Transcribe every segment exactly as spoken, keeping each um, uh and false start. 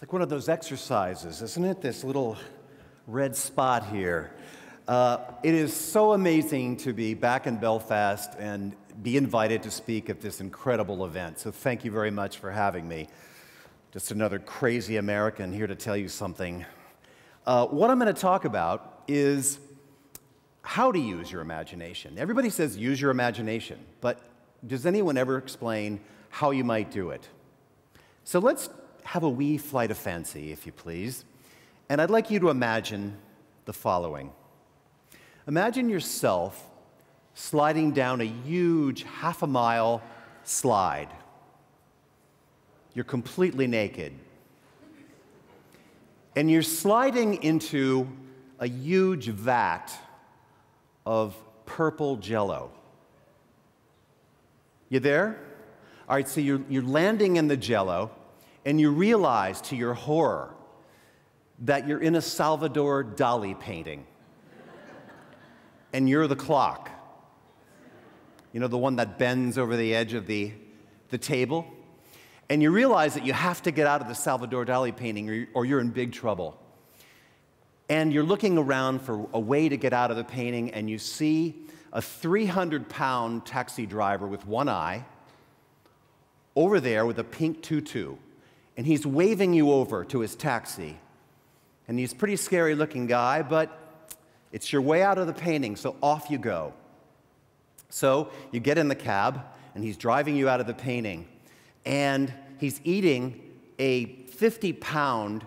It's like one of those exercises, isn't it? This little red spot here. Uh, it is so amazing to be back in Belfast and be invited to speak at this incredible event. So thank you very much for having me. Just another crazy American here to tell you something. Uh, what I'm going to talk about is how to use your imagination. Everybody says use your imagination, but does anyone ever explain how you might do it? So let's have a wee flight of fancy, if you please. And I'd like you to imagine the following. Imagine yourself sliding down a huge half a mile slide. You're completely naked. And you're sliding into a huge vat of purple jello. You there? All right, so you're, you're landing in the jello, and you realize to your horror that you're in a Salvador Dali painting. And you're the clock. You know, the one that bends over the edge of the, the table? And you realize that you have to get out of the Salvador Dali painting or you're in big trouble. And you're looking around for a way to get out of the painting, and you see a three hundred pound taxi driver with one eye over there with a pink tutu. And he's waving you over to his taxi. And he's a pretty scary looking guy, but it's your way out of the painting, so off you go. So you get in the cab, and he's driving you out of the painting. And he's eating a fifty pound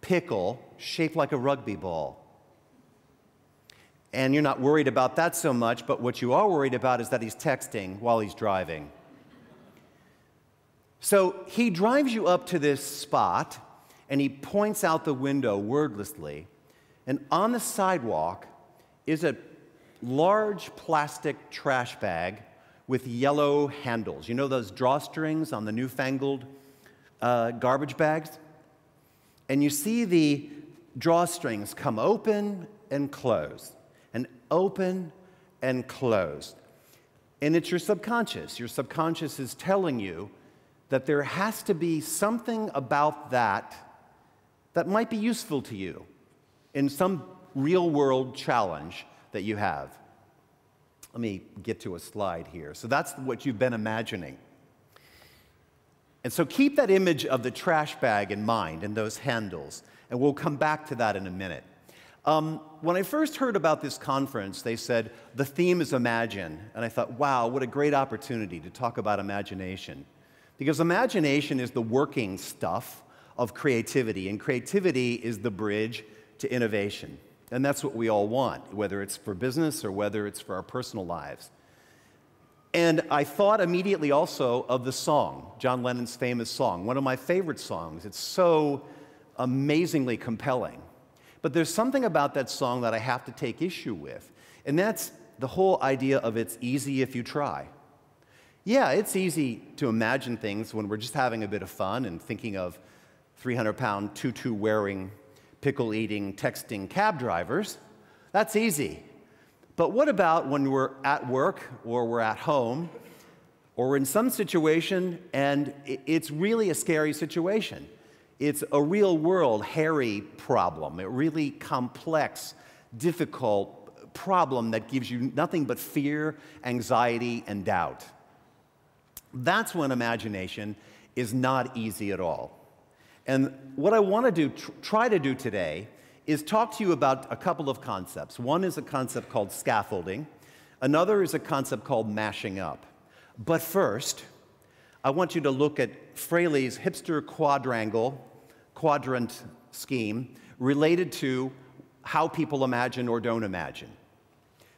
pickle shaped like a rugby ball. And you're not worried about that so much, but what you are worried about is that he's texting while he's driving. So he drives you up to this spot, and he points out the window wordlessly. And on the sidewalk is a large plastic trash bag with yellow handles. You know those drawstrings on the newfangled uh, garbage bags? And you see the drawstrings come open and close, and open and close. And it's your subconscious. Your subconscious is telling you that there has to be something about that that might be useful to you in some real-world challenge that you have. Let me get to a slide here. So that's what you've been imagining. And so keep that image of the trash bag in mind and those handles, and we'll come back to that in a minute. Um, when I first heard about this conference, they said, the theme is imagine. And I thought, wow, what a great opportunity to talk about imagination. Because imagination is the working stuff of creativity, and creativity is the bridge to innovation. And that's what we all want, whether it's for business or whether it's for our personal lives. And I thought immediately also of the song, John Lennon's famous song, one of my favorite songs. It's so amazingly compelling. But there's something about that song that I have to take issue with, and that's the whole idea of it's easy if you try. Yeah, it's easy to imagine things when we're just having a bit of fun and thinking of three hundred pound tutu-wearing, pickle-eating, texting cab drivers. That's easy. But what about when we're at work or we're at home or we're in some situation and it's really a scary situation? It's a real-world, hairy problem, a really complex, difficult problem that gives you nothing but fear, anxiety, and doubt. That's when imagination is not easy at all. And what I want to do, try to do today is talk to you about a couple of concepts. One is a concept called scaffolding. Another is a concept called mashing up. But first, I want you to look at Fraley's hipster quadrangle, quadrant scheme related to how people imagine or don't imagine.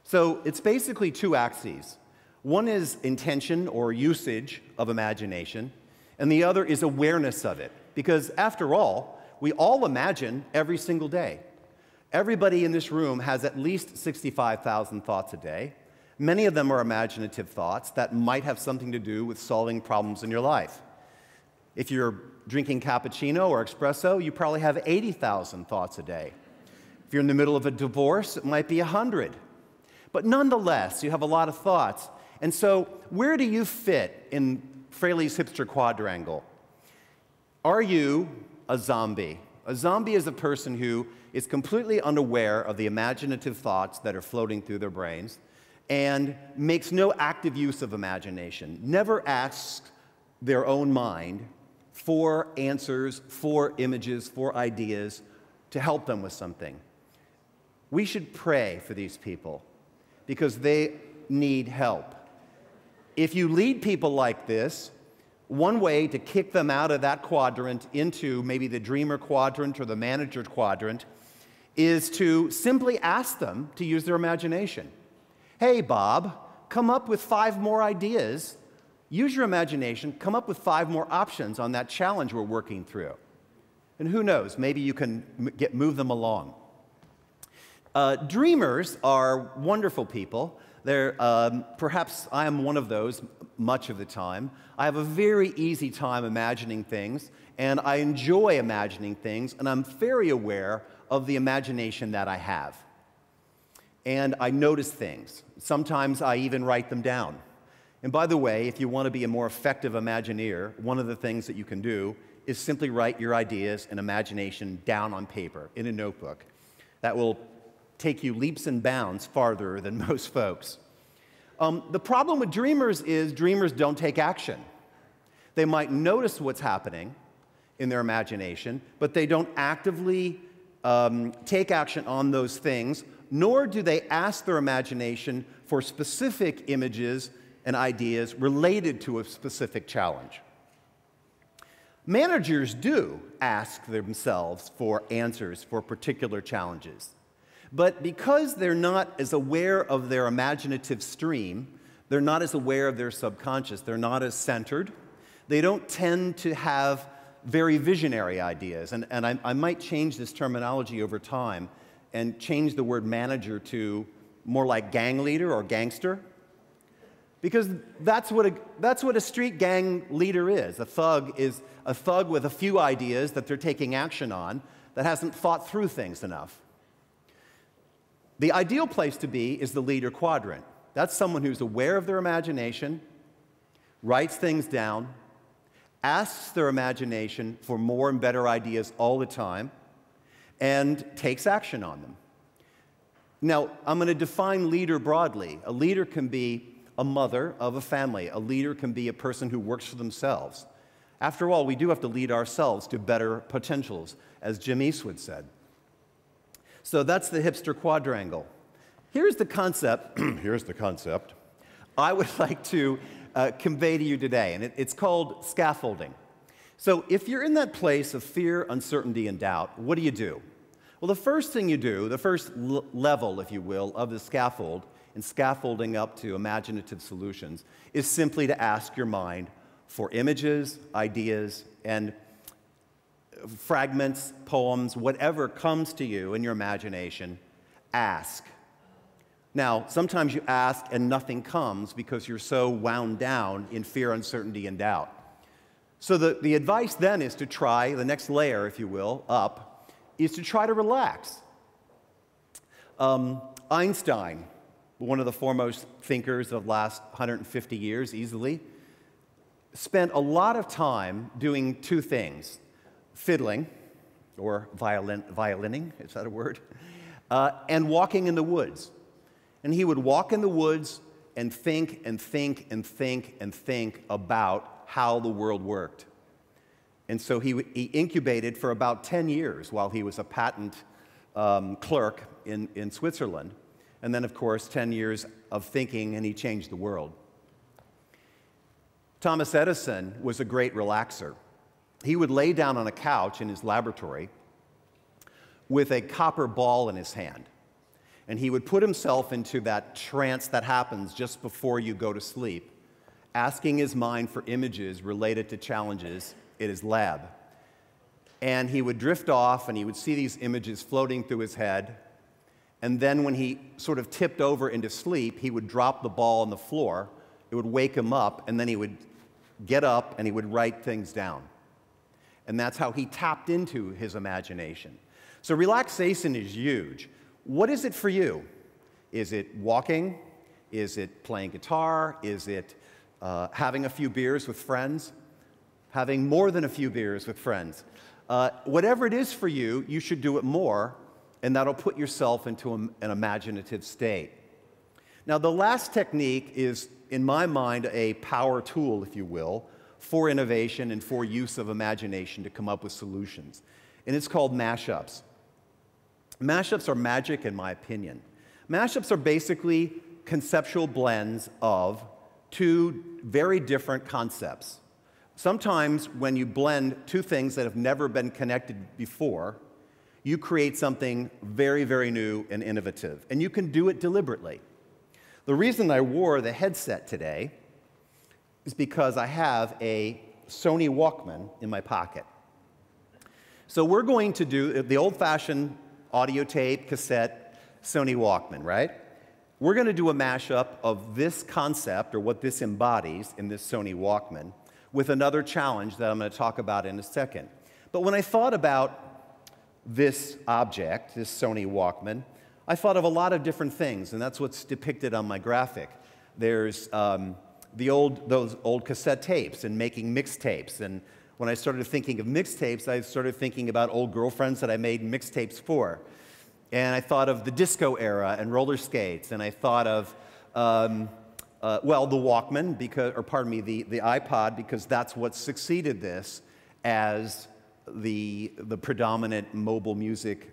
So it's basically two axes. One is intention or usage of imagination, and the other is awareness of it. Because after all, we all imagine every single day. Everybody in this room has at least sixty-five thousand thoughts a day. Many of them are imaginative thoughts that might have something to do with solving problems in your life. If you're drinking cappuccino or espresso, you probably have eighty thousand thoughts a day. If you're in the middle of a divorce, it might be a hundred. But nonetheless, you have a lot of thoughts. And so where do you fit in Fraley's hipster quadrangle? Are you a zombie. A zombie is a person who is completely unaware of the imaginative thoughts that are floating through their brains and makes no active use of imagination, never asks their own mind for answers, for images, for ideas to help them with something. We should pray for these people because they need help. If you lead people like this, one way to kick them out of that quadrant into maybe the dreamer quadrant or the manager quadrant is to simply ask them to use their imagination. Hey, Bob, come up with five more ideas. Use your imagination. Come up with five more options on that challenge we're working through. And who knows, maybe you can m get, move them along. Uh, dreamers are wonderful people. They're, um, perhaps I am one of those much of the time. I have a very easy time imagining things, and I enjoy imagining things, and I'm very aware of the imagination that I have. And I notice things. Sometimes I even write them down. And by the way, if you want to be a more effective imagineer, one of the things that you can do is simply write your ideas and imagination down on paper in a notebook. That will take you leaps and bounds farther than most folks. Um, the problem with dreamers is dreamers don't take action. They might notice what's happening in their imagination, but they don't actively um, take action on those things, nor do they ask their imagination for specific images and ideas related to a specific challenge. Managers do ask themselves for answers for particular challenges. But because they're not as aware of their imaginative stream, they're not as aware of their subconscious, they're not as centered, they don't tend to have very visionary ideas. And, and I, I might change this terminology over time and change the word manager to more like gang leader or gangster, because that's what a, that's what a street gang leader is. A thug is a thug with a few ideas that they're taking action on that hasn't thought through things enough. The ideal place to be is the leader quadrant. That's someone who's aware of their imagination, writes things down, asks their imagination for more and better ideas all the time, and takes action on them. Now, I'm going to define leader broadly. A leader can be a mother of a family. A leader can be a person who works for themselves. After all, we do have to lead ourselves to better potentials, as Jim Eastwood said. So that's the hipster quadrangle. Here's the concept, here's the concept I would like to uh, convey to you today, and it, it's called scaffolding. So if you're in that place of fear, uncertainty, and doubt, what do you do? Well, the first thing you do, the first level, if you will, of the scaffold, and scaffolding up to imaginative solutions, is simply to ask your mind for images, ideas, and fragments, poems, whatever comes to you in your imagination, ask. Now, sometimes you ask and nothing comes because you're so wound down in fear, uncertainty, and doubt. So the, the advice then is to try, the next layer, if you will, up, is to try to relax. Um, Einstein, one of the foremost thinkers of the last one hundred fifty years easily, spent a lot of time doing two things. Fiddling, or violin, violining, is that a word? Uh, and walking in the woods. And he would walk in the woods and think and think and think and think about how the world worked. And so he, he incubated for about ten years while he was a patent um, clerk in, in Switzerland. And then, of course, ten years of thinking, and he changed the world. Thomas Edison was a great relaxer. He would lay down on a couch in his laboratory with a copper ball in his hand. And he would put himself into that trance that happens just before you go to sleep, asking his mind for images related to challenges in his lab. And he would drift off, and he would see these images floating through his head. And then when he sort of tipped over into sleep, he would drop the ball on the floor. It would wake him up, and then he would get up, and he would write things down. And that's how he tapped into his imagination. So relaxation is huge. What is it for you? Is it walking? Is it playing guitar? Is it uh, having a few beers with friends? Having more than a few beers with friends. Uh, whatever it is for you, you should do it more, and that'll put yourself into a, an imaginative state. Now, the last technique is, in my mind, a power tool, if you will, for innovation and for use of imagination to come up with solutions. And it's called mashups. Mashups are magic, in my opinion. Mashups are basically conceptual blends of two very different concepts. Sometimes when you blend two things that have never been connected before, you create something very, very new and innovative. And you can do it deliberately. The reason I wore the headset today is because I have a Sony Walkman in my pocket. So we're going to do the old-fashioned audio tape, cassette, Sony Walkman, right? We're going to do a mashup of this concept, or what this embodies in this Sony Walkman, with another challenge that I'm going to talk about in a second. But when I thought about this object, this Sony Walkman, I thought of a lot of different things, and that's what's depicted on my graphic. There's um, the old, those old cassette tapes and making mixtapes. And when I started thinking of mixtapes, I started thinking about old girlfriends that I made mixtapes for. And I thought of the disco era and roller skates, and I thought of, um, uh, well, the Walkman, because, or pardon me, the, the iPod, because that's what succeeded this as the, the predominant mobile music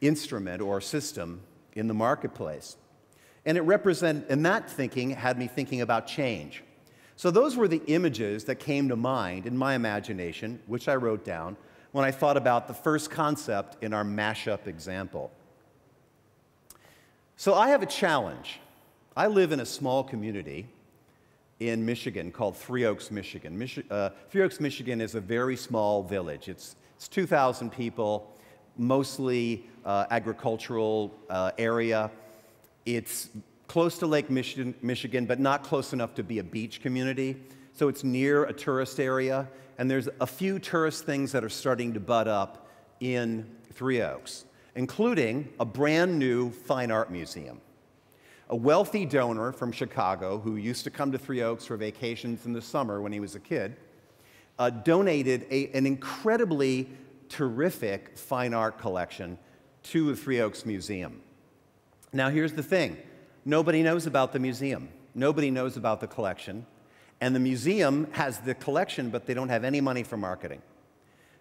instrument or system in the marketplace. And it represent, and that thinking had me thinking about change. So those were the images that came to mind in my imagination, which I wrote down, when I thought about the first concept in our mashup example. So I have a challenge. I live in a small community in Michigan called Three Oaks, Michigan. Michi uh, Three Oaks, Michigan is a very small village. It's, it's two thousand people, mostly uh, agricultural uh, area. It's close to Lake Michigan, Michigan, but not close enough to be a beach community. So it's near a tourist area, and there's a few tourist things that are starting to bud up in Three Oaks, including a brand new fine art museum. A wealthy donor from Chicago, who used to come to Three Oaks for vacations in the summer when he was a kid, uh, donated a, an incredibly terrific fine art collection to the Three Oaks Museum. Now here's the thing, nobody knows about the museum, nobody knows about the collection, and the museum has the collection, but they don't have any money for marketing.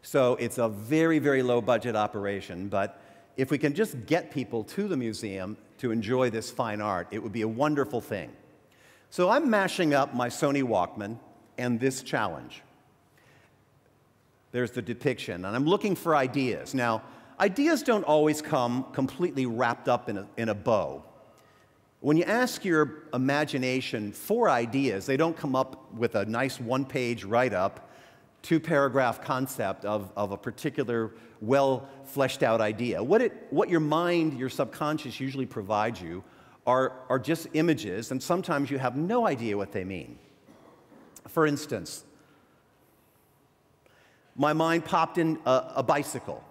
So it's a very, very low budget operation, but if we can just get people to the museum to enjoy this fine art, it would be a wonderful thing. So I'm mashing up my Sony Walkman and this challenge. There's the depiction, and I'm looking for ideas. Now, ideas don't always come completely wrapped up in a, in a bow. When you ask your imagination for ideas, they don't come up with a nice one-page write-up, two-paragraph concept of, of a particular well-fleshed-out idea. What, it, what your mind, your subconscious usually provides you are, are just images, and sometimes you have no idea what they mean. For instance, my mind popped in a, a bicycle.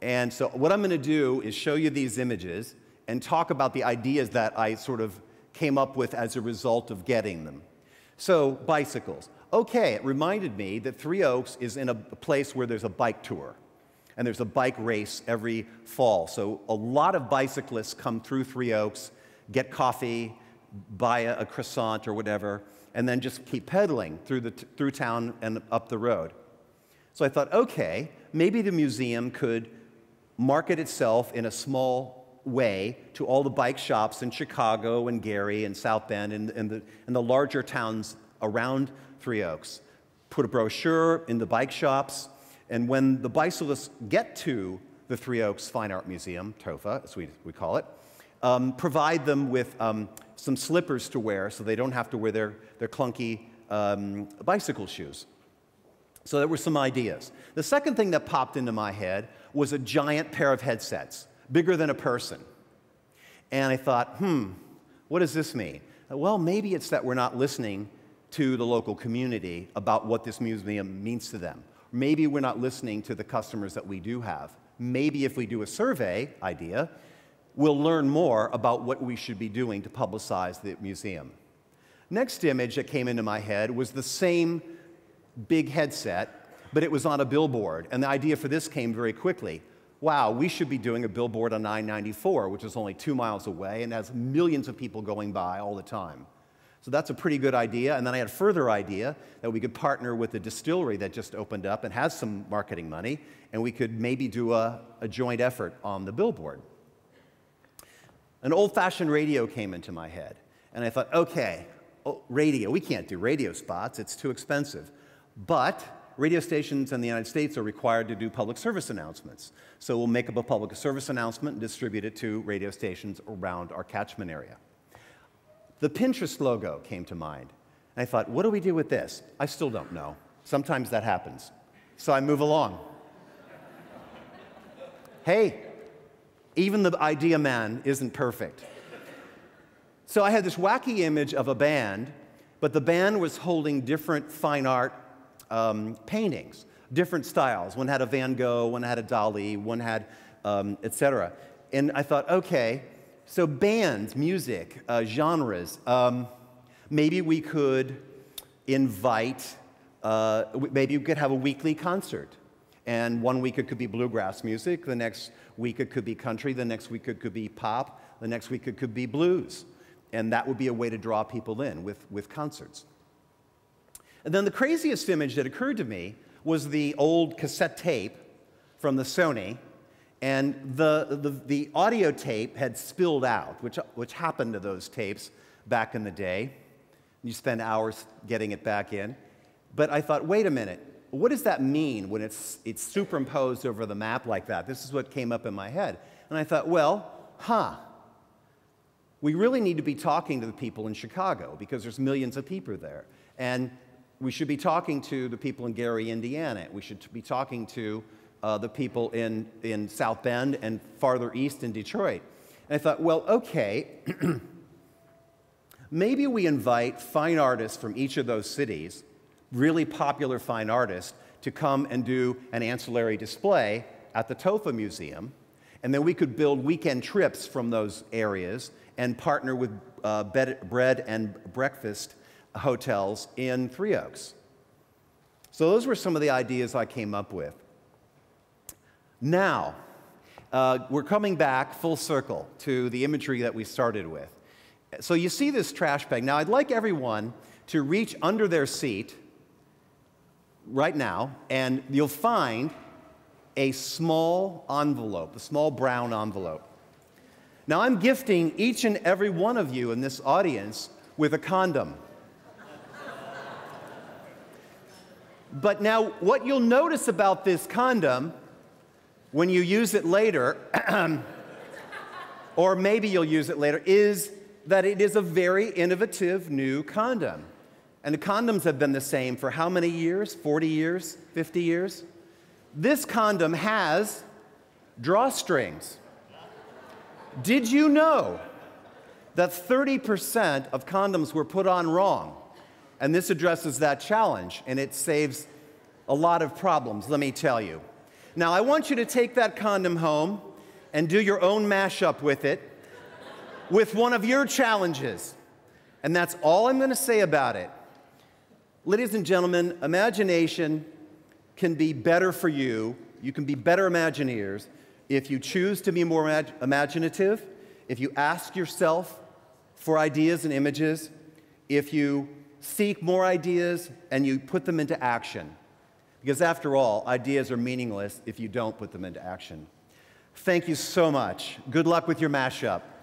And so what I'm going to do is show you these images and talk about the ideas that I sort of came up with as a result of getting them. So, bicycles. Okay, it reminded me that Three Oaks is in a place where there's a bike tour, and there's a bike race every fall. So a lot of bicyclists come through Three Oaks, get coffee, buy a, a croissant or whatever, and then just keep pedaling through, the t through town and up the road. So I thought, okay, maybe the museum could market itself in a small way to all the bike shops in Chicago and Gary and South Bend and, and, the, and the larger towns around Three Oaks. Put a brochure in the bike shops, and when the bicyclists get to the Three Oaks Fine Art Museum, TOFA, as we, we call it, um, provide them with um, some slippers to wear so they don't have to wear their, their clunky um, bicycle shoes. So there were some ideas. The second thing that popped into my head was a giant pair of headsets, bigger than a person. And I thought, hmm, what does this mean? Well, maybe it's that we're not listening to the local community about what this museum means to them. Maybe we're not listening to the customers that we do have. Maybe if we do a survey idea, we'll learn more about what we should be doing to publicize the museum. Next image that came into my head was the same big headset, but it was on a billboard. And the idea for this came very quickly. Wow, we should be doing a billboard on I ninety-four, which is only two miles away and has millions of people going by all the time. So that's a pretty good idea. And then I had a further idea that we could partner with a distillery that just opened up and has some marketing money, and we could maybe do a, a joint effort on the billboard. An old-fashioned radio came into my head, and I thought, okay, oh, radio, we can't do radio spots, it's too expensive. But radio stations in the United States are required to do public service announcements. So we'll make up a public service announcement and distribute it to radio stations around our catchment area. The Pinterest logo came to mind. And I thought, what do we do with this? I still don't know. Sometimes that happens. So I move along. Hey, even the idea man isn't perfect. So I had this wacky image of a band, but the band was holding different fine art um, paintings, different styles. One had a Van Gogh, one had a Dali, one had um, et cetera. And I thought, okay, so bands, music, uh, genres, um, maybe we could invite, uh, maybe we could have a weekly concert. And one week it could be bluegrass music, the next week it could be country, the next week it could be pop, the next week it could be blues. And that would be a way to draw people in with, with concerts. And then the craziest image that occurred to me was the old cassette tape from the Sony. And the, the, the audio tape had spilled out, which, which happened to those tapes back in the day. You spend hours getting it back in. But I thought, wait a minute, what does that mean when it's, it's superimposed over the map like that? This is what came up in my head. And I thought, well, huh, we really need to be talking to the people in Chicago because there's millions of people there. And we should be talking to the people in Gary, Indiana. We should be talking to Uh, the people in, in South Bend and farther east in Detroit. And I thought, well, okay, maybe we invite fine artists from each of those cities, really popular fine artists, to come and do an ancillary display at the TOFA Museum, and then we could build weekend trips from those areas and partner with uh, bed, bread and breakfast hotels in Three Oaks. So those were some of the ideas I came up with. Now, uh, we're coming back full circle to the imagery that we started with. So you see this trash bag. Now, I'd like everyone to reach under their seat right now, and you'll find a small envelope, a small brown envelope. Now, I'm gifting each and every one of you in this audience with a condom. But now, what you'll notice about this condom when you use it later, or maybe you'll use it later, is that it is a very innovative new condom. And the condoms have been the same for how many years? forty years? fifty years? This condom has drawstrings. Did you know that thirty percent of condoms were put on wrong? And this addresses that challenge, and it saves a lot of problems, let me tell you. Now, I want you to take that condom home and do your own mashup with it with one of your challenges. And that's all I'm going to say about it. Ladies and gentlemen, imagination can be better for you. You can be better Imagineers if you choose to be more imag- imaginative, if you ask yourself for ideas and images, if you seek more ideas and you put them into action. Because after all, ideas are meaningless if you don't put them into action. Thank you so much. Good luck with your mashup.